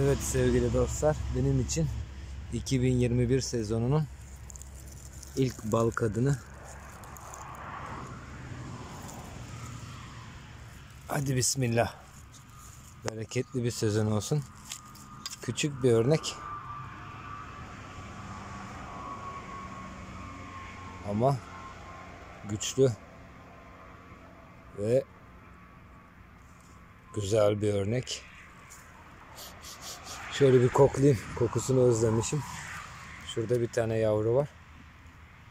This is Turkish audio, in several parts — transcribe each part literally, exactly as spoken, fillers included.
Evet sevgili dostlar, benim için iki bin yirmi bir sezonunun ilk Balkadını. Hadi bismillah. Bereketli bir sezon olsun. Küçük bir örnek. Ama güçlü ve güzel bir örnek. Şöyle bir koklayayım. Kokusunu özlemişim. Şurada bir tane yavru var.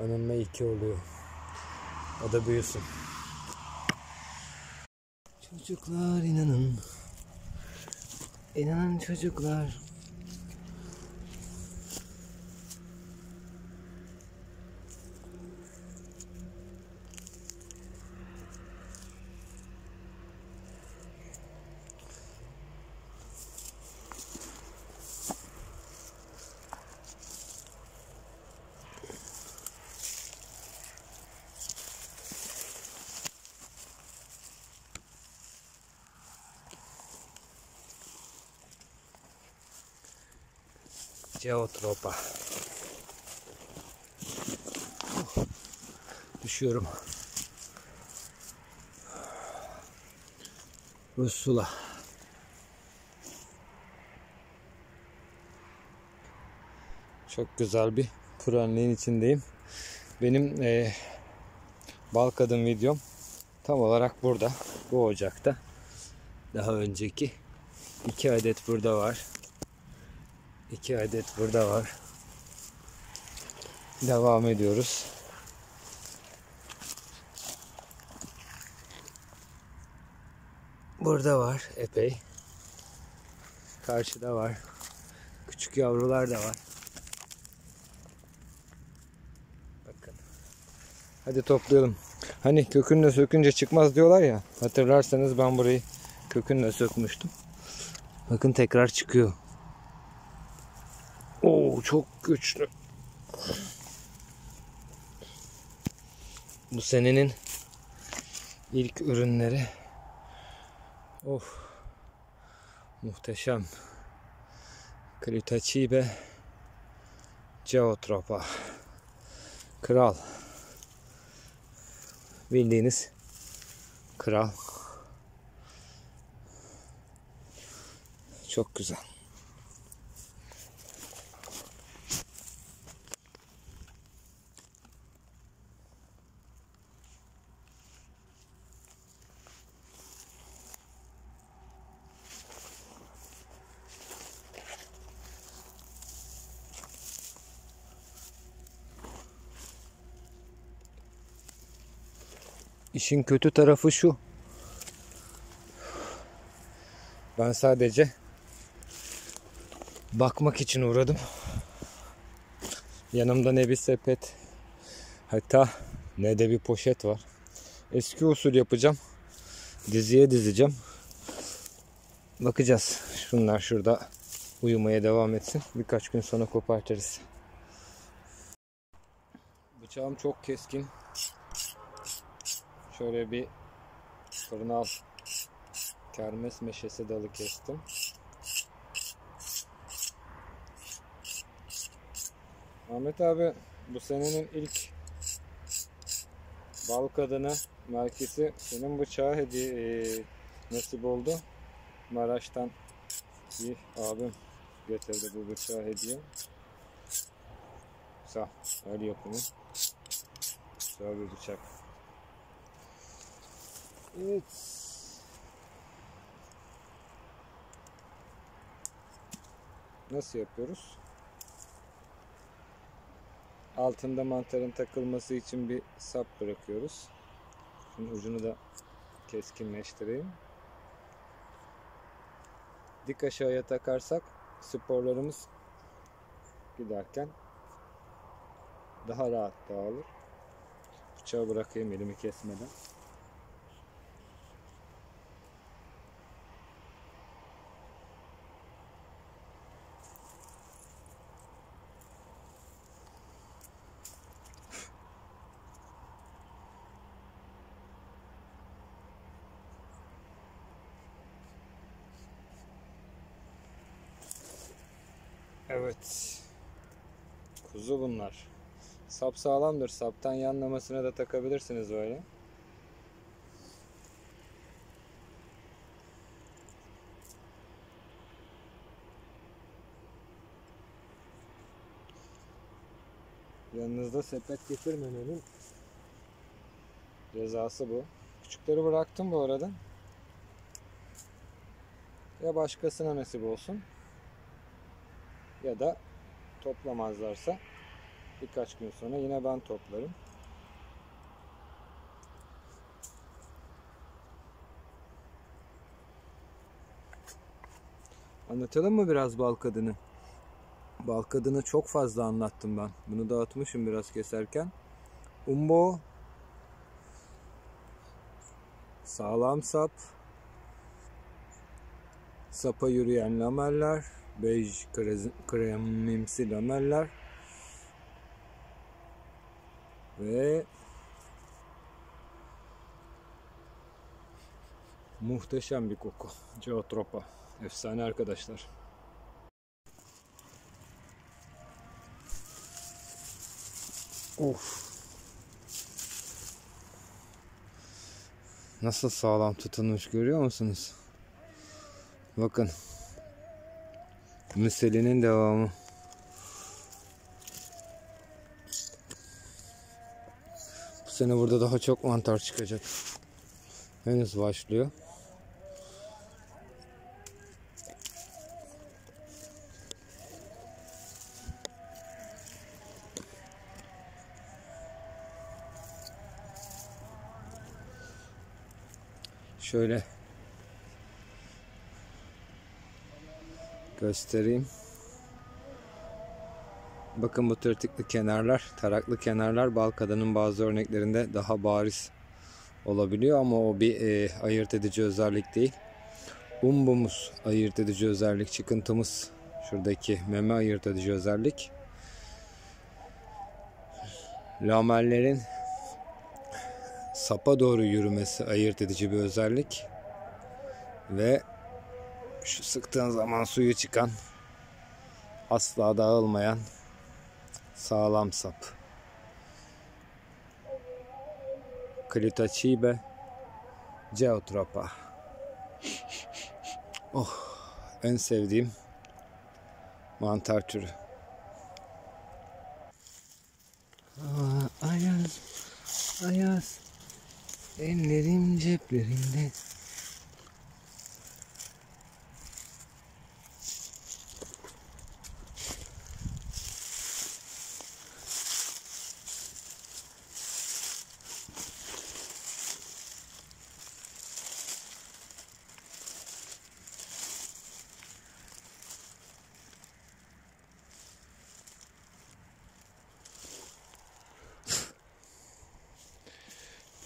Onunla iki oluyor. O da büyüsün. Çocuklar inanın. İnanın çocuklar. Geotropa. Oh, düşüyorum. Rusula. Çok güzel bir kuranlığın içindeyim. Benim e, Balkadın videom tam olarak burada. Bu ocakta. Daha önceki. iki adet burada var. İki adet burada var. Devam ediyoruz. Burada var epey. Karşıda var. Küçük yavrular da var. Bakın. Hadi toplayalım. Hani kökünle sökünce çıkmaz diyorlar ya. Hatırlarsanız ben burayı kökünle sökmüştüm. Bakın tekrar çıkıyor. Oo, çok güçlü. Bu senenin ilk ürünleri. Of. Muhteşem. Balkadın geotropa. Kral. Bildiğiniz kral. Çok güzel. İşin kötü tarafı şu. Ben sadece bakmak için uğradım. Yanımda ne bir sepet, hatta ne de bir poşet var. Eski usul yapacağım. Diziye dizeceğim. Bakacağız. Şunlar şurada uyumaya devam etsin. Birkaç gün sonra kopartırız. Bıçağım çok keskin. Şöyle bir fırnal kermes meşesi dalı kestim. Ahmet abi, bu senenin ilk Balkadını merkezi senin bıçağı hediye e, nasip oldu. Maraş'tan bir abim getirdi bu bıçağı hediye. Sağ, el yapımı. Güzel bir bıçak. Evet. Nasıl yapıyoruz? Altında mantarın takılması için bir sap bırakıyoruz. Şunun ucunu da keskinleştireyim. Dik aşağıya takarsak sporlarımız giderken daha rahat dağılır. Bıçağı bırakayım elimi kesmeden. Evet. Kuzu bunlar. Sap sağlamdır. Saptan yanlamasına da takabilirsiniz böyle. Yanınızda sepet getirmemenin cezası bu. Küçükleri bıraktım bu arada. Ya başkasına nasip olsun, ya da toplamazlarsa birkaç gün sonra yine ben toplarım. Anlatalım mı biraz Balkadını? Balkadını çok fazla anlattım ben. Bunu dağıtmışım biraz keserken. Umbo, sağlam sap, sapa yürüyen lameller, bej kremimsi lameller ve muhteşem bir koku. Geotropa. Efsane arkadaşlar. Of. Nasıl sağlam tutunmuş görüyor musunuz? Bakın. Müselinin devamı. Bu sene burada daha çok mantar çıkacak. Henüz başlıyor. Şöyle göstereyim. Bakın bu tırtıklı kenarlar, taraklı kenarlar Balkadının bazı örneklerinde daha bariz olabiliyor ama o bir e, ayırt edici özellik değil. Umbumuz ayırt edici özellik, çıkıntımız şuradaki meme ayırt edici özellik. Lamellerin sapa doğru yürümesi ayırt edici bir özellik ve şu sıktığın zaman suyu çıkan, asla dağılmayan sağlam sap. Balkadın geotropa. Oh, en sevdiğim mantar türü. Aa, ayaz, ayaz. Ellerim ceplerinde.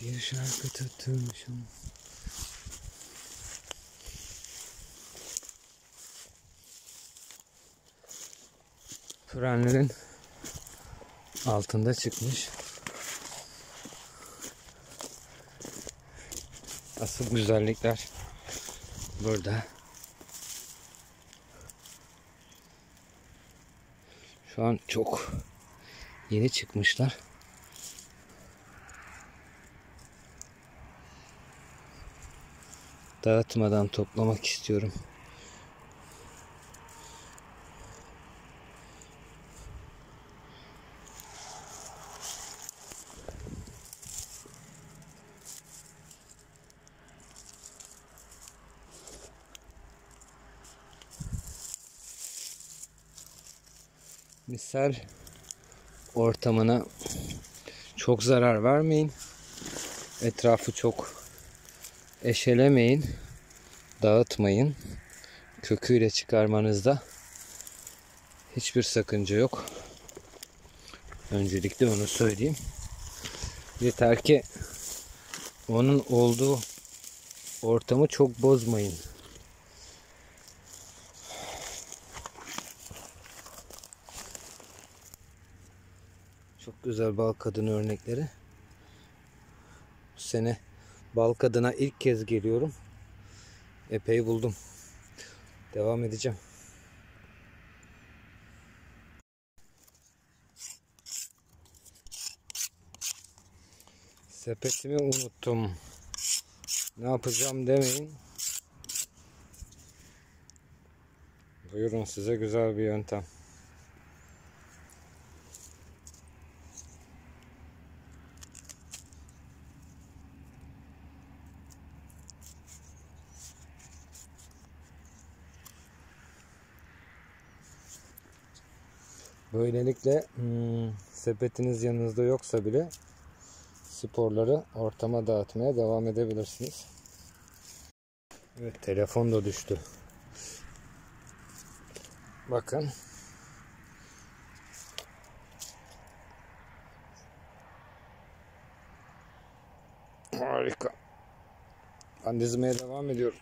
Bir şarkı tutturmuşum. Frenlerin altında çıkmış. Asıl güzellikler burada. Şu an çok yeni çıkmışlar. Dağıtmadan toplamak istiyorum. Misal ortamına çok zarar vermeyin. Etrafı çok eşelemeyin, dağıtmayın. Köküyle çıkarmanızda hiçbir sakınca yok. Öncelikle onu söyleyeyim. Yeter ki onun olduğu ortamı çok bozmayın. Çok güzel Balkadın örnekleri. Bu sene Balkadın'a ilk kez geliyorum. Epey buldum. Devam edeceğim. Sepetimi unuttum. Ne yapacağım demeyin. Buyurun size güzel bir yöntem. Böylelikle hmm, sepetiniz yanınızda yoksa bile sporları ortama dağıtmaya devam edebilirsiniz. Evet, telefon da düştü. Bakın. Harika. Ben dizmeye devam ediyorum.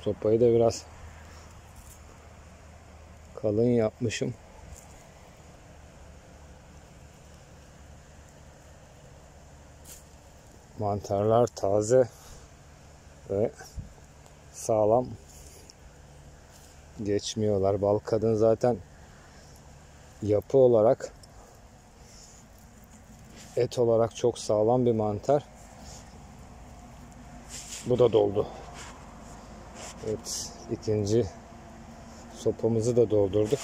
Sopayı da biraz kalın yapmışım. Mantarlar taze ve sağlam, geçmiyorlar. Balkadın zaten yapı olarak, et olarak çok sağlam bir mantar. Bu da doldu. Evet, ikinci sopamızı da doldurduk.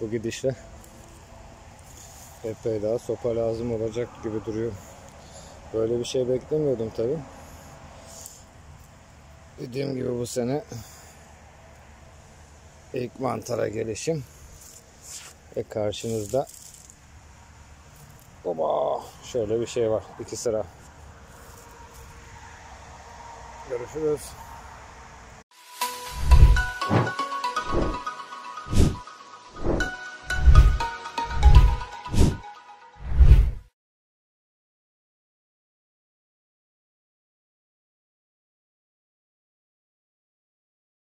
Bu gidişle epey daha sopa lazım olacak gibi duruyor. Böyle bir şey beklemiyordum tabii. Dediğim gibi bu sene ilk mantara gelişim. Ve karşınızda baba şöyle bir şey var. İki sıra. Görüşürüz.